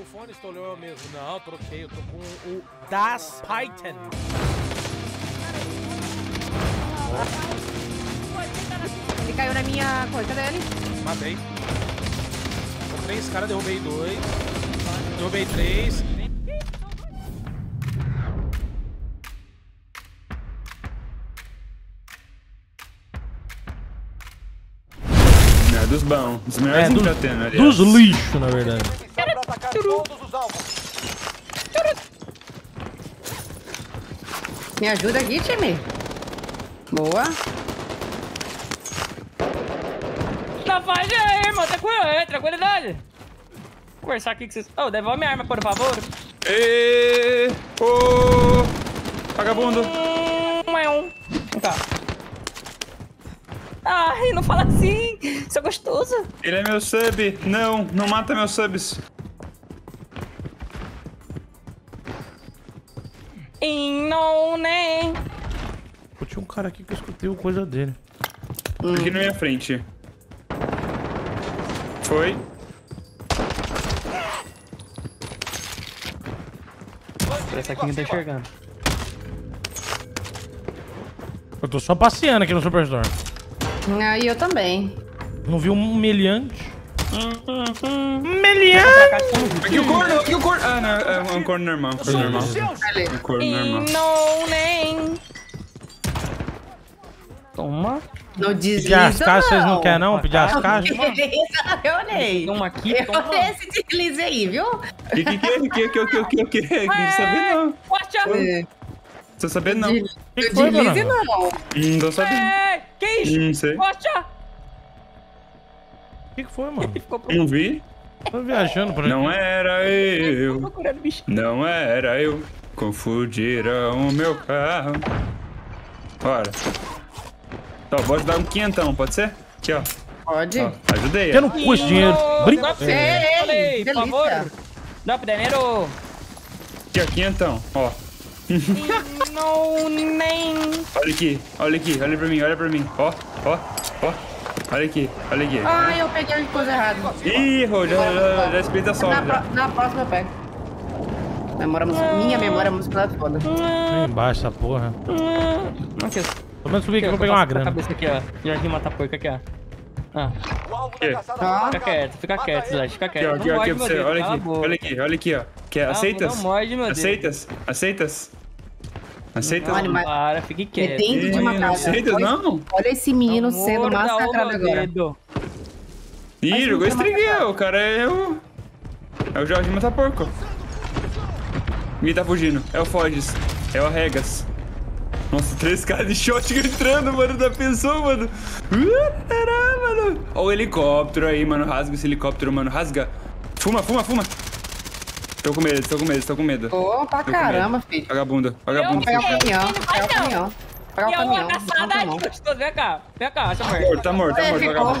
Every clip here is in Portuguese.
o fone estolou mesmo. Não, troquei, eu tô com o Das Python. Ele caiu na minha coisa, cadê ele? Matei. Com 3 caras, derrubei 2. Derrubei 3. Dos bons, dos melhores que tá tendo, aliás. Dos lixos, na verdade. Me ajuda aqui, time. Boa. Tá fazendo aí, irmão. Tranquilidade. Vou conversar aqui com vocês. Oh, devolve minha arma, por favor. Êêêê. Ô. Vagabundo. Tá. Ai, não fala assim. Isso é gostoso. Ele é meu sub. Não, não mata meus subs. Não, né? Pô, tinha um cara aqui que eu escutei uma coisa dele. Aqui na minha frente. Foi. Essa aqui não tá enxergando. Eu tô só passeando aqui no Superstore. Ah, e eu também. Não vi um meliante? Meliante! Aqui o corno, aqui o corno. Ah, não, é um corno normal. Corno normal. É um corno normal. Não, nem. Toma. Não desliza, pedir as caixas, vocês não querem, não? Pedir as caixas? Eu nem. Toma aqui, toma. Eu nem se deslize aí, viu? Que? Não sabia, não. Forte a mão. Não sabia, não. Que foi, deslize, não. Não sabia. Que isso? Não sei. Forte a... O que foi, mano? Não vi. Tô viajando por aí. Não era eu. Não era eu. Confundiram o meu carro. Bora. Tá, vou ajudar um quinhentão, pode ser? Aqui, ó. Pode. Ó, ajudei. Eu não custa dinheiro. Brincadeira. Por favor. Drop dinheiro. Aqui, ó, quinhentão. Ó. Não, nem. Olha aqui, olha aqui. Olha pra mim, olha pra mim. Ó, ó, ó. Olha aqui, olha aqui. Ai, eu peguei coisa errada. Ih, já espírito só. Na próxima eu pego. Minha memória muscular é foda. Aí embaixo, essa porra. Aqui, pelo menos subir aqui, eu vou pegar uma grana. Cabeça aqui, ó. Jardim mata porca aqui, ó. Ah. Fica quieto, Zé. Fica quieto. Aqui, você. Olha aqui, olha aqui, olha aqui, ó. Aceitas? Aceitas? Aceitas? Aceita, não, não. Para, fique quieto. Depende de uma casa. Aceita, não? Olha esse menino amor sendo massacrado agora. Ih, jogou estrigueu, o cara é o... É o Jorge Mataporco. Ninguém tá fugindo. É o Foges. É o Arregas. Nossa, 3 caras de shotgun entrando, mano, da pessoa, mano. Caramba, mano. Olha o helicóptero aí, mano. Rasga esse helicóptero, mano. Rasga. Fuma, fuma, fuma. Tô com medo, tô com medo, tô com medo. Ô, pra caramba, filho. Vagabunda, vagabunda. Pega o caminhão, pega o caminhão. Pega o caminhão. Vem cá, acha morto. Tá morto, tá morto, vagabundo.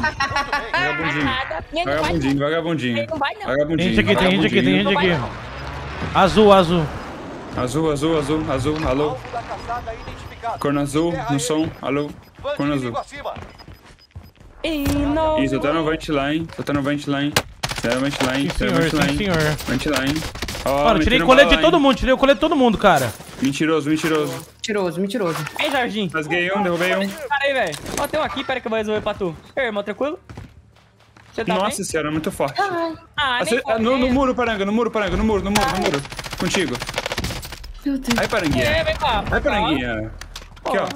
Vagabundinho, vagabundinho, vagabundinho. Gente aqui, tem gente aqui, tem gente aqui. Azul, azul. Azul, azul, azul, azul, alô. Corno azul, no som, alô. Corno azul. Ih, só tá no ventiline, só tá no ventiline. Ventiline. Ó, tirei o colete de todo mundo, tirei o colete de todo mundo, cara. Mentiroso, mentiroso. Mentiroso, mentiroso. Ei, Jorginho. Rasguei um, derrubei um. Cara aí, velho. Ó, tem um aqui, pera que eu vou resolver pra tu. Ei, irmão, tranquilo? Você tá Nossa bem? Senhora, é muito forte. No muro, Paranga, no muro, Paranga, no muro, no muro, no muro. Contigo. Meu Deus. Aí, Paranguinha. Aí, Paranguinha. Aqui, ó.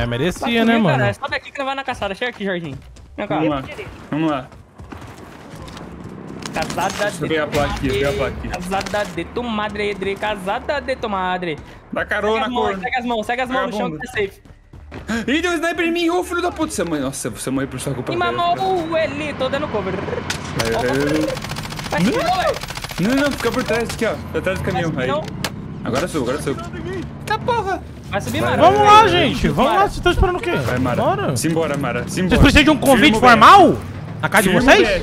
É, merecia, né, mano? Sobe aqui que não vai na caçada. Chega aqui, Jorginho. Vamos lá, vamos lá. Casada de tu madre, casada de tu madre. Dá carona, corno. Segue as mãos no chão que tá safe. Ih, deu um sniper em mim, ô filho da puta. Você morreu, nossa, você morreu por sua culpa. E mamou ele, tô dando cover. Não, não, fica por trás aqui, ó. Atrás do caminhão, aí. Agora subo, agora subo. Tá porra. Vai subir, Mara. Vamos lá, gente, vamos lá. Vocês estão esperando o quê? Vai, Mara. Simbora, Mara. Vocês precisam de um convite formal? Na casa de vocês? Eu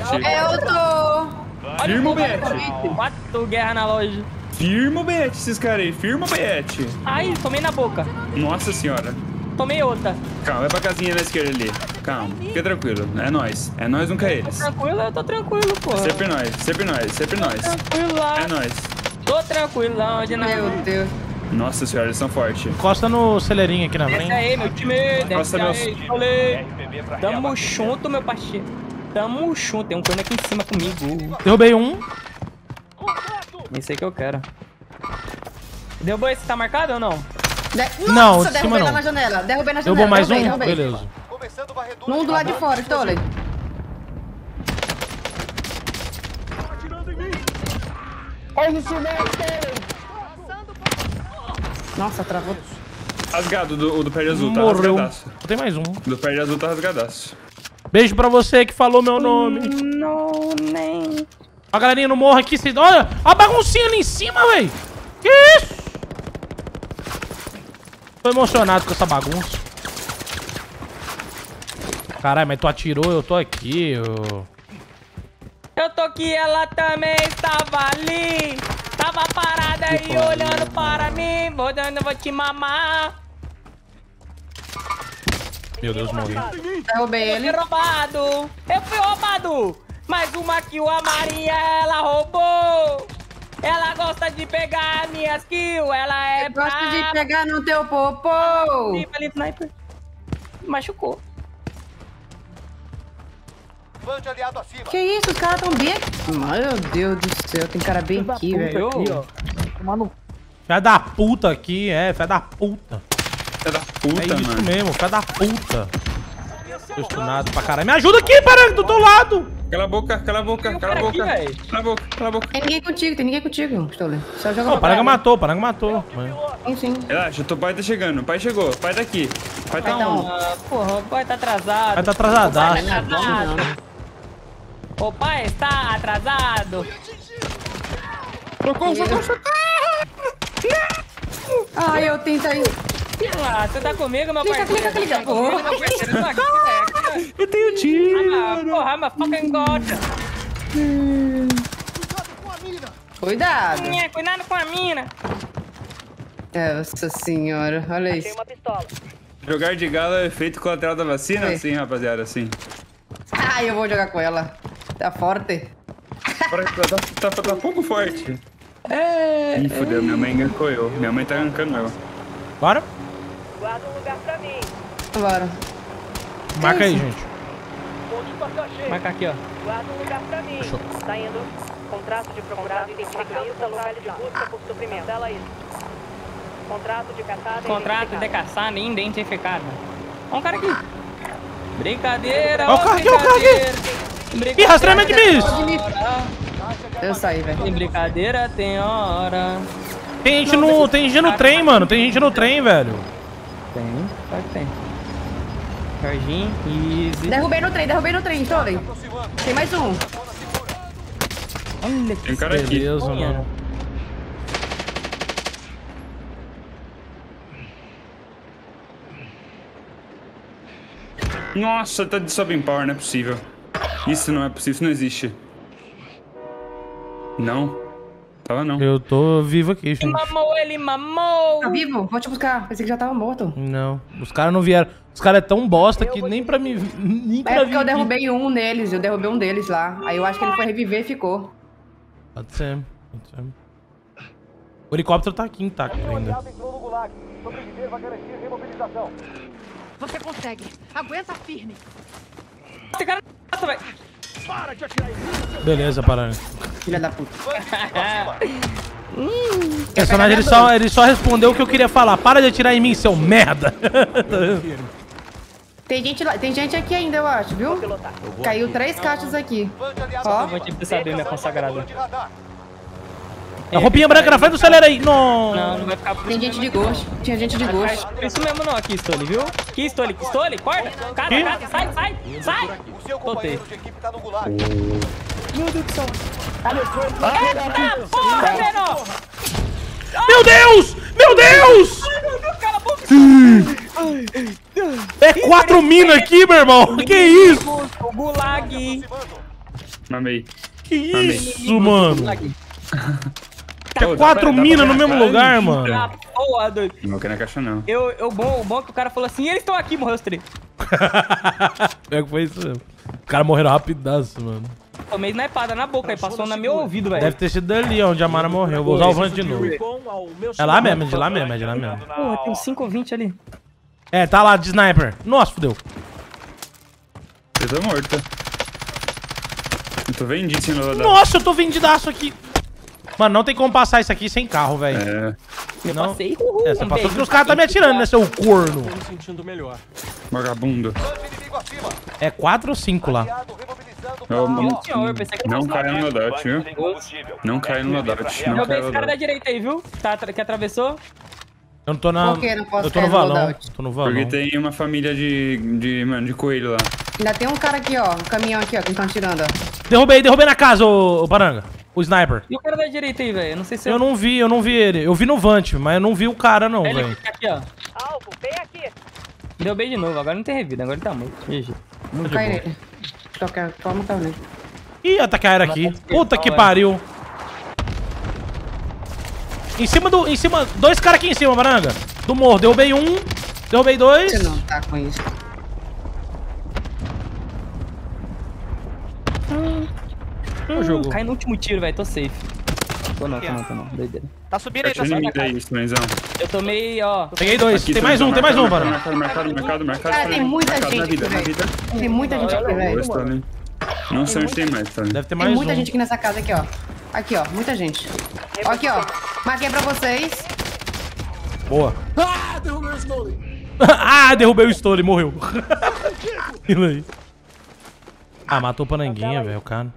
tô. Firma o bet. Quatro guerra na loja. Firma o bet, esses caras aí. Firma o bet. Ai, tomei na boca. Nossa senhora. Tomei outra. Calma, vai pra casinha da esquerda ali. Calma, fica tranquilo. É nóis. É nóis, nunca eles. Tranquilo, eu tô tranquilo, pô. Sempre nós, sempre nós, sempre nós. Tranquilo lá. É nóis. Tô tranquilo lá onde não. Meu Deus. Nossa senhora, eles são fortes. Encosta no celeirinho aqui na frente. Desce aí, meu time. Desce aí, meu... falei. Tamo junto, meu parceiro. Tamo junto. Tem um corno aqui em cima comigo. Derrubei um. Esse aí que eu quero. Derrubou esse, tá marcado ou não? Nossa, não, derrubei cima não. Na janela. Derrubei na janela. Derrubou mais derrubei, um? Derrubei. Beleza. Um do lado de fora, Stolen. Nossa, travou. Rasgado do pé de azul, tá rasgadaço. Tem mais um. Do pé de azul tá rasgadaço. Beijo pra você que falou meu nome. Não, nem. A galerinha não morra aqui. Cês... Olha a baguncinha ali em cima, véi. Que isso? Tô emocionado com essa bagunça. Caralho, mas tu atirou, eu tô aqui. Eu tô aqui, ela também estava ali. Tava parada aí olhando para mim. Vou te mamar. Meu Deus, morri. Derrubei ele. Eu fui roubado. Mais uma que a Maria, ela roubou. Ela gosta de pegar minhas kills, ela é brava. Gosta de pegar no teu popô. Machucou. Aliado acima. Que isso, os caras tão bem aqui. Meu Deus do céu, tem cara bem aqui, velho. Fé da puta aqui, é, fé da puta. Fé da puta, mano. É isso mesmo, fé da puta. Tô estunado pra caralho. Me ajuda aqui, parando do teu lado. Cala a boca, cala a boca, cala a boca. Aqui, cala a boca, cala a boca. Tem ninguém contigo, Stolen. Só joga. Não, o Paranga matou. Sim, sim. Relaxa, o pai tá chegando, o pai chegou, o pai tá aqui. O pai tá onde? Porra, o pai tá atrasado. Pai tá atrasadaço. O pai está atrasado. Socorro, socorro, socorro. Ai, eu tentei. Você tá comigo, meu parceiro? Clica. Comigo, meu parceiro. Tô aqui, eu tenho tiro. Porra, mas fucking God. Cuidado. Cuidado com a mina. Nossa senhora, olha isso. Jogar de galo é efeito colateral da vacina? É. Sim, rapaziada, sim. Ah, eu vou jogar com ela. Tá forte. Tá pouco forte. É. Ih, fodeu, minha mãe gancou eu. Minha mãe tá gancando eu. Bora? Guarda um lugar pra mim. Bora. Marca aí, gente. Marca aqui, ó. Guarda um lugar pra mim. Saindo. Contrato de procurado identificado da local de busca por suprimento. Dá lá isso. Contrato de caçada. Contrato de caçada identificado. Ó um cara aqui. Brincadeira, ó. Ó o cara aqui, ó o cara aqui. Ih, rastreamento de bicho. Eu saí, velho. Tem brincadeira, tem hora. Tem gente no trem, velho. Tem, claro que tem. Jorginho, easy. Derrubei no trem, Stolen. Tem mais um. Olha que beleza, mano. Nossa, tá de sub em power, não é possível. Isso não é possível, isso não existe. Não. Tava não. Eu tô vivo aqui, gente. Ele mamou! Tá vivo? Vou te buscar. Pensei que já tava morto. Não. Os caras não vieram. Os caras é tão bosta que nem pra mim. É porque eu derrubei um neles. Eu derrubei um deles lá. Aí eu acho que ele foi reviver e ficou. Pode ser. O helicóptero tá aqui intacto ainda. Você consegue. Aguenta firme. Esse cara não vai. Para de atirar em... Beleza, Paranga. Filha da puta. O personagem ele só respondeu o que eu queria falar. Para de atirar em mim, seu merda. Tem gente aqui ainda, eu acho, viu? Caiu 3 caixas aqui. Ó. A roupinha branca na frente do celular aí. Não vai ficar. Tem gente de gosto. Tinha gente de gosto. Isso mesmo não aqui, Stolen, viu? Aqui, Stolen, corta. Cara, sai. Totei. Meu Deus do céu. Eita porra, menor! Meu Deus! É 4 minas aqui, meu irmão. Que isso? Gulag. Mamei. Que isso, mano? Tá quatro minas no mesmo lugar, mano. Porra, doido. Não quero na caixa, não. O bom que o cara falou assim, eles estão aqui, morreu os três. Pior que foi isso mesmo. O cara morreu rapidaço, mano. Tomei snipada na boca, aí passou no meu ouvido, velho. Deve ter sido ali onde a Mara morreu. Eu vou usar o Vant de novo. É lá mesmo, de lá mesmo, é de lá mesmo. Porra, tem uns 5 ou 20 ali. É, tá lá de sniper. Nossa, fodeu. Eu tô morto. Eu tô vendido. Nossa, eu tô vendidaço aqui. Mano, não tem como passar isso aqui sem carro, velho. É. Eu não passei. É, você passou porque os caras tá me atirando, né, seu corno? Tô me sentindo melhor. Vagabundo. É 4 ou 5 lá. Não caiu no dot, viu? Não caiu no dot. Joguei esse cara da direita aí, viu? Que atravessou. Eu não tô na... Eu tô no valão. Tô no valão. Porque tem uma família de coelho lá. Ainda tem um cara aqui, ó. Um caminhão aqui, ó, que eles estão atirando, ó. Derrubei na casa, ô Baranga. O sniper. E o cara da direita aí, velho? Não sei se eu... Eu não vi ele. Eu vi no Vant, mas eu não vi o cara, não, velho. Ele tá aqui, ó. Alvo, vem aqui. Deu bem de novo. Agora não tem revida. Agora ele tá morto. GG. Vou cair nele. Toma, caiu nele. Ih, ataque aéreo aqui. Puta que pariu. Em cima do... Em cima... Dois caras aqui em cima, Baranga. Do morro. Derrubei um. Derrubei dois. Você não tá com isso. Jogo. Cai no último tiro, velho. Tô safe. Tô não. Doideira. Tá subindo aí, tá subindo aí. Eu tomei, ó. Peguei dois. Aqui, tem mais um, mano. Mercado. Cara, tem muita gente aqui, velho. Tem muita gente aqui, velho. Não sei onde tem mais, tá? Deve ter mais um. Tem muita gente aqui nessa casa, aqui, ó. Aqui, ó. Muita gente. Ó, aqui, ó. Marquei pra vocês. Boa. Ah, derrubei o Stolen. Morreu. Ah, matou o Pananguinha, velho, o cara.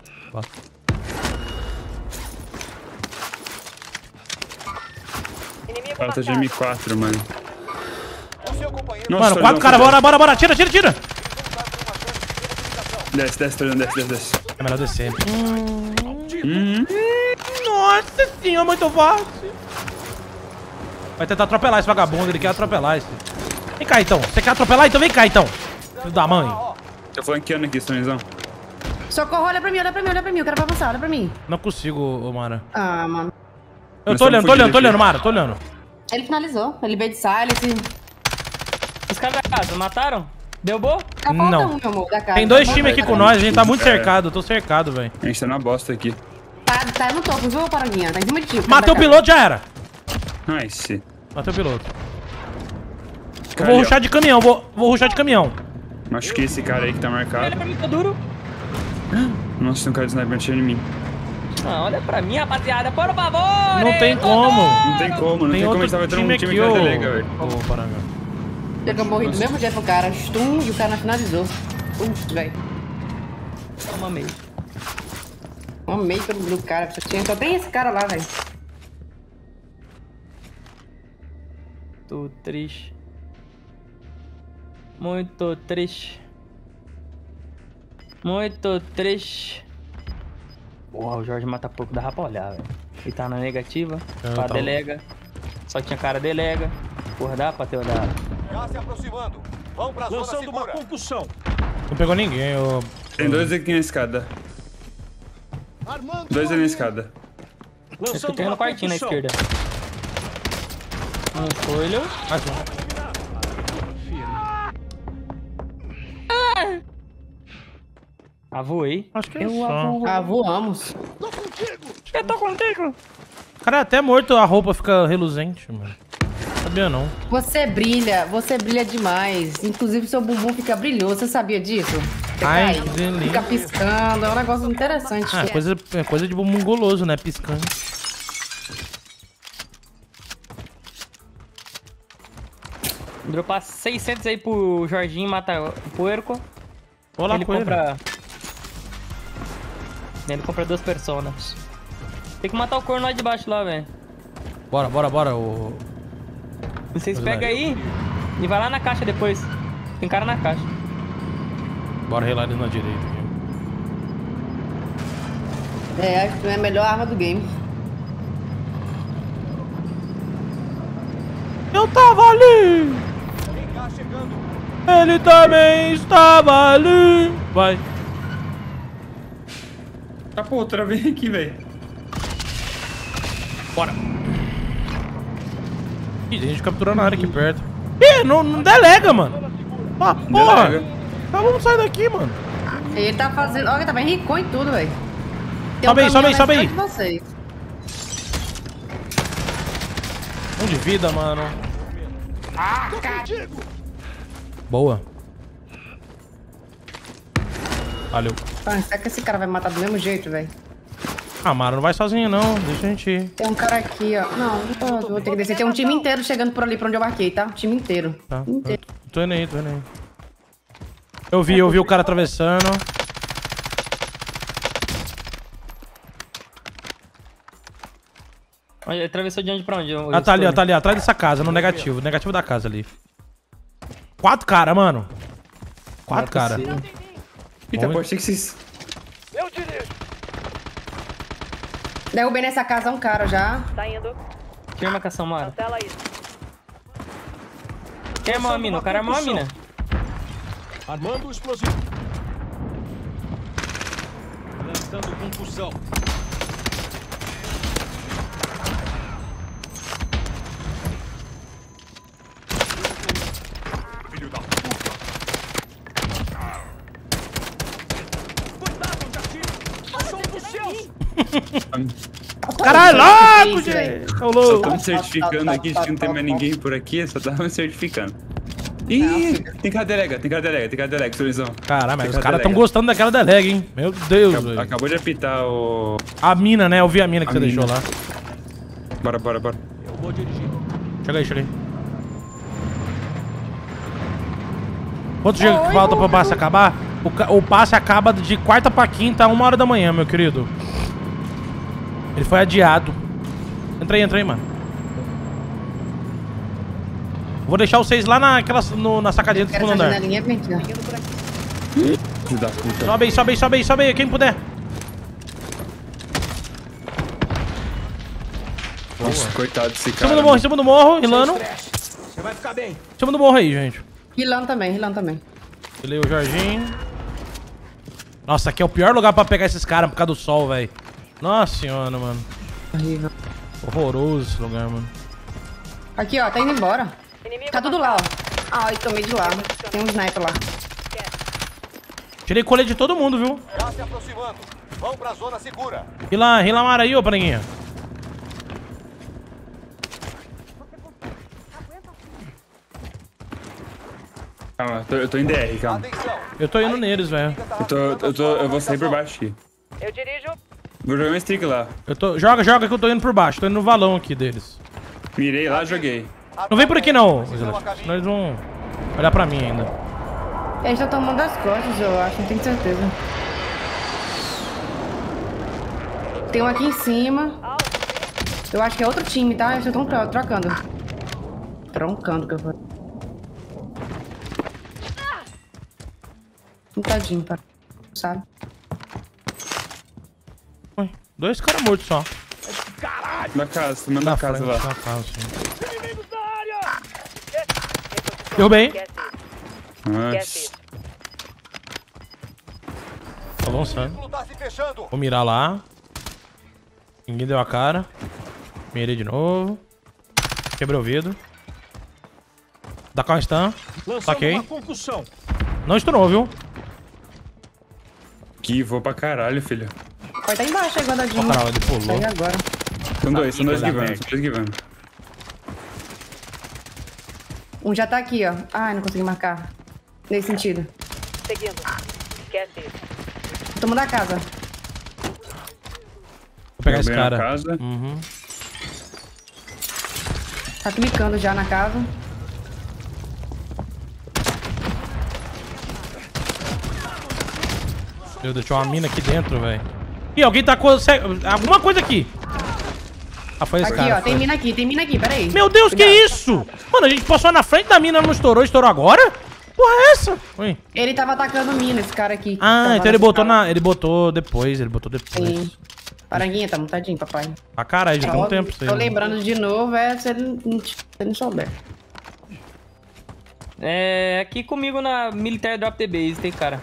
O cara tá de M4, mano. Nossa, mano, 4 caras, bora, atira. Desce. É melhor descer. Nossa senhora, muito fácil. Vai tentar atropelar esse vagabundo, ele quer atropelar esse. Vem cá, então. Você quer atropelar? Então vem cá, então. Filho da mãe. Tô flanqueando aqui, Stonezão. Socorro, olha pra mim, eu quero avançar, olha pra mim. Não consigo, Mara. Ah, mano. Eu tô olhando, Mara, tô olhando. Ele finalizou, ele veio de silence. Os caras da casa, mataram? Derrubou? Tá faltando um, meu amor, da casa. Tem dois times aqui com nós, a gente tá muito cercado, eu tô cercado, velho. A gente tá na bosta aqui. Tá no topo, viu, Paranguinha? Tá em cima de ti. Matei o piloto, já era. Nice. Matei o piloto. Eu vou rushar de caminhão, vou rushar de caminhão. Machuquei esse cara aí que tá marcado. Olha pra mim, tá duro. Nossa, tem um cara de sniper atirando em mim. Ah, olha pra mim, rapaziada. Por favor! Não tem como. A gente tava entrando um time que delega, velho. Ô, Paranga. Eu morri do mesmo jeito pro cara. Stum, e o cara finalizou. Velho. Toma meio. Amei do cara. Só tem esse cara lá, velho. Tô triste. Muito triste. Muito triste. Porra, o Jorge mata pouco, dá pra olhar, velho. Ele tá na negativa, tá delega. Só tinha cara delega. Porra, dá pra ter olhado. Já se aproximando. Vamos pra zona segura. Lançando uma concussão. Não pegou ninguém, eu... Tem dois aqui na escada. Armando, dois ali na escada. Esse aqui tem no quartinho na esquerda. Um coelho. Mais um. Avoei. Acho que é isso. Avoamos. Eu tô contigo. Cara, até morto a roupa fica reluzente, mano. Sabia não. Você brilha demais. Inclusive seu bumbum fica brilhoso. Você sabia disso? Ai, que delícia. Fica piscando, é um negócio interessante. Ah, coisa de bumbum goloso, né? Piscando. Dropar 600 aí pro Jorginho matar o puerco. Olá, ele compra... Ele compra 2 personas. Tem que matar o corno lá de baixo, lá, velho. Bora, o... Vocês pegam aí e vai lá na caixa depois. Tem cara na caixa. Bora relar ele na direita aqui. É, acho que é a melhor arma do game. Eu tava ali! Ele também estava ali! Vai! Tá, pô, outra vez aqui, velho. Bora. Ih, tem gente capturando a área aqui perto. Ih, não delega, mano. Ah, porra. Tá, vamos sair daqui, mano. Ele tá fazendo... Olha, tá bem rincou em tudo, velho. Sobe aí. Vocês. Um de vida, mano. Ah, boa. Valeu. Ah, será que esse cara vai matar do mesmo jeito, velho? Ah, Mara, não vai sozinho, não. Deixa a gente ir. Tem um cara aqui, ó. Não, vou ter que descer. Tem um time inteiro chegando por ali pra onde eu marquei, tá? O time inteiro. Tá. Inteiro. Tô indo aí, Eu vi o cara atravessando. Ele atravessou de onde pra onde? Ah, tá ali, ó, atrás dessa casa, no negativo. Negativo da casa ali. 4 caras, mano. 4 caras. Eita, pode ser que vocês... Eu dirijo. Derrubei nessa casa um cara já. Tá indo. Queima a marcação, mano. Cancela isso. Queima a mina, o cara armou a mina. Armando o explosivo. Lançando concussão. Caralho, louco, gente! Só tá me certificando aqui, a gente não tem mais ninguém por aqui, só tá me certificando. Ih, tem cara delega, Solenzão. Caralho, mas os caras tão gostando daquela delega, hein? Meu Deus, velho. Acabou de apitar o... A mina, né? Eu vi a mina que você deixou lá. Bora. Eu vou dirigir. Chega aí. Quanto dia que falta pro passe acabar? O passe acaba de quarta pra quinta, 1h da manhã, meu querido. Ele foi adiado. Entra aí, mano. Vou deixar vocês lá na sacadinha do segundo andar. Sobe aí, quem puder. Nossa, coitado desse cara. Em cima do morro, Rilano. Você vai ficar bem. Em cima do morro aí, gente. Rilano também. Beleza, o Jorginho. Nossa, aqui é o pior lugar pra pegar esses caras por causa do sol, velho. Nossa senhora, mano. Horrível. Horroroso esse lugar, mano. Aqui, ó, tá indo embora. Tá tudo lá, ó. Ai, tomei de lado. Tem um sniper lá. Tirei colete de todo mundo, viu? Tá se aproximando. Vão pra zona segura. Rila Mara aí, ô branguinha. Calma, eu tô em DR, calma. Eu tô indo neles, velho. Eu vou sair por baixo aqui. Eu dirijo. Vou jogar um streak lá. Joga que eu tô indo por baixo. Tô indo no valão aqui deles. Mirei lá, joguei. Não vem por aqui não, senão eles vão olhar pra mim ainda. Eles já tomando as costas, eu acho. Não tenho certeza. Tem um aqui em cima. Eu acho que é outro time, tá? Eles já estão trocando. Troncando, que eu vou. Um tadinho, tá? Sabe? 2 caras mortos só. Caralho! Na casa lá. Na casa. Derrubei. Nice. Tô avançando. Vou mirar lá. Ninguém deu a cara. Mirei de novo. Quebrei o vidro. Dá com a stun. Saquei. Não estunou, viu? Que vou pra caralho, filho. Vai tá embaixo aí, guardadinho. Ó, caralho, ele pulou. Sai agora. São dois givando. Um já tá aqui, ó. Ai, não consegui marcar. Nesse sentido. Seguindo. Esquece isso. Tomando a casa. Vou pegar esse cara. Casa. Uhum. Tá clicando já na casa. Meu Deus, tinha uma mina aqui dentro, velho. Ih, alguém tá com... Alguma coisa aqui. Ah, foi esse aqui, cara. Aqui, ó. Tem mina aqui. Pera aí. Meu Deus, cuidado. Que isso? Mano, a gente passou na frente da mina, não estourou. Estourou agora? Porra, é essa? Ui. Ele tava atacando mina, esse cara aqui. Ah, então ele botou cara. Ele botou depois. Sim. Paranguinha, tá montadinho, papai. Ah, caralho, já tem um tempo. Tô lembrando de novo, se ele não souber. É... Aqui comigo na Military Drop The Base, tem cara.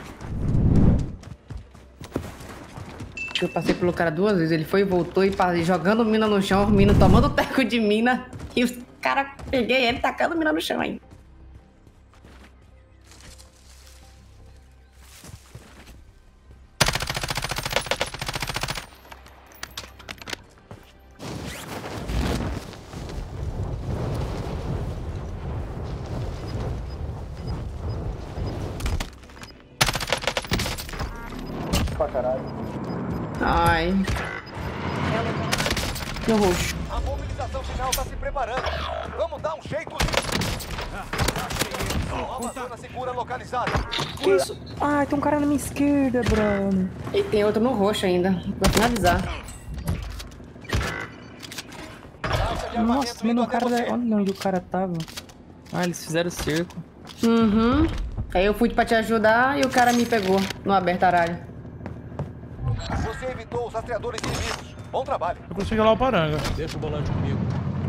que eu passei pelo cara duas vezes. Ele foi e voltou e jogando mina no chão, mina tomando teco de mina. E os caras peguei ele tacando mina no chão aí. Caralho. Ai. Meu roxo. A mobilização final tá se preparando. Vamos dar um jeito. Nova zona segura localizada. Que isso? Ai, tem um cara na minha esquerda, Bruno. E tem outro no roxo ainda. Vou finalizar. Nossa, mano, o cara. Olha onde o cara tava. Ah, eles fizeram cerco. Uhum. Aí eu fui pra te ajudar e o cara me pegou no aberto aralho. Você evitou os rastreadores inimigos. Bom trabalho. Eu consigo ir lá o Paranga. Deixa o volante comigo.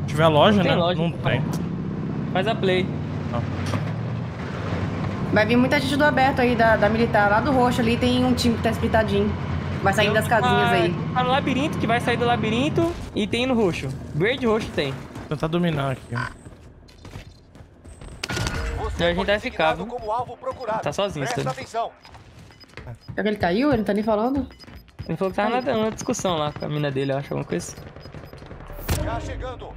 Se tiver loja, não tem, né? Loja, não tem. Faz a play. Não. Vai vir muita gente do aberto aí, da militar. Lá do roxo ali tem um time que tá splitadinho. Vai saindo das casinhas aí. Tá no labirinto, que vai sair do labirinto. E tem no roxo. Verde e roxo tem. Vou tentar dominar aqui. Você a gente deve ficar, viu? Tá sozinho, Presta atenção. Será que ele caiu? Ele não tá nem falando? Ele falou que tava numa discussão lá com a mina dele, eu acho, alguma coisa. Já chegando.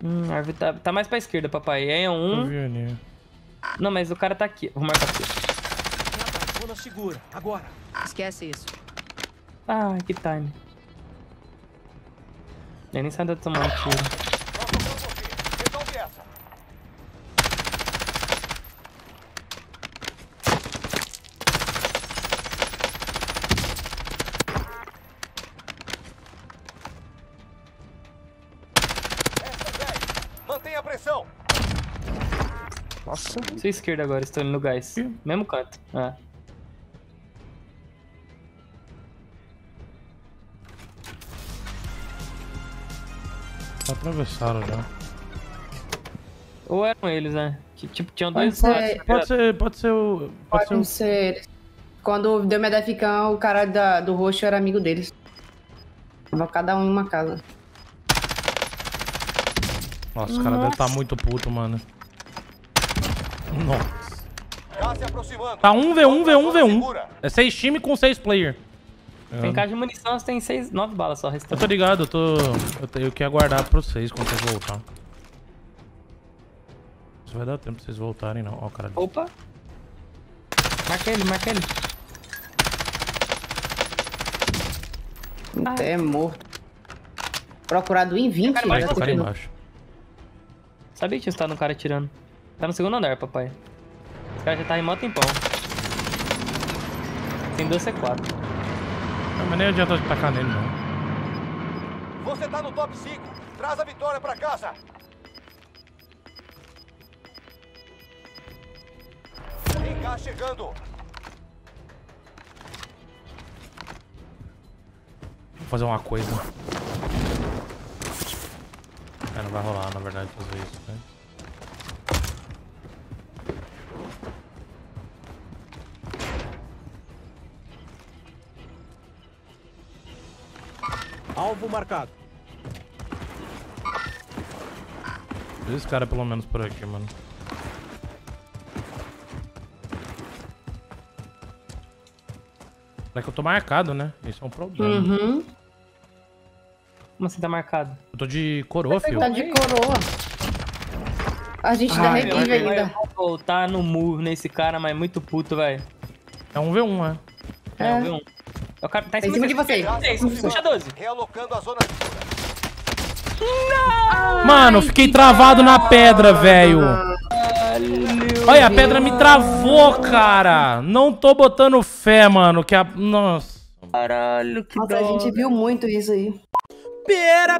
A árvore tá mais pra esquerda, papai. É um... Não, mas o cara tá aqui. Vou marcar aqui. Zona segura, agora. Esquece isso. Ah, que time. Eu nem sabe de tomar um tiro. Mantenha a pressão. Nossa. Sua esquerda agora, estou indo no gás. Mesmo canto. Ah. Atravessaram já. Ou eram eles, né? Tipo, tinham dois lados. Pode ser. Quando deu minha defecão, o cara do roxo era amigo deles. Tava cada um em uma casa. Nossa, o cara deve tá muito puto, mano. Nossa. Já se aproximando. Tá 1v1. É 6 times com 6 player. Tem caixa de munição, você tem 9 balas só restando. Eu tô ligado, eu tenho que aguardar pra vocês quando vocês voltarem. Não vai dar tempo pra vocês voltarem, não. Ó, o cara ali. Opa! Marca ele. É morto. Procurado em 20. Cara embaixo. Sabia que tinha estado um cara atirando. Tá no segundo andar, papai. O cara já tá em mó tempão. Tem 2 C4. Mas nem adianta tacar nele, não. Você tá no top 5. Traz a vitória pra casa. Vem cá chegando. Vou fazer uma coisa. Não vai rolar, na verdade, fazer isso, né? Alvo marcado. Esse cara pelo menos por aqui, mano. É que eu tô marcado, né? Isso é um problema. Uhum. Como assim tá marcado? Eu tô de coroa, filho. Tá de coroa. A gente dá revive ainda. Eu vou voltar no murro nesse cara, mas muito puto, velho. É 1v1, é. É 1v1. O cara tá em cima de você. Puxa 12. Realocando a zona. Não! Mano, eu fiquei travado na pedra, velho. Olha, a pedra me travou, cara. Não tô botando fé, mano. Que a... Nossa. Caralho, que dó. A gente viu muito isso aí. Pera,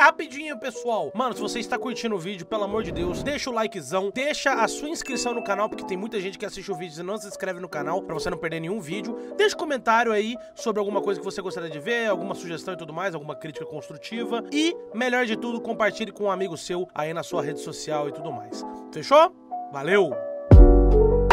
rapidinho, pessoal. Mano, se você está curtindo o vídeo, pelo amor de Deus, deixa o likezão, deixa a sua inscrição no canal, porque tem muita gente que assiste o vídeo e não se inscreve no canal, pra você não perder nenhum vídeo. Deixa um comentário aí sobre alguma coisa que você gostaria de ver, alguma sugestão e tudo mais, alguma crítica construtiva. E, melhor de tudo, compartilhe com um amigo seu aí na sua rede social e tudo mais. Fechou? Valeu!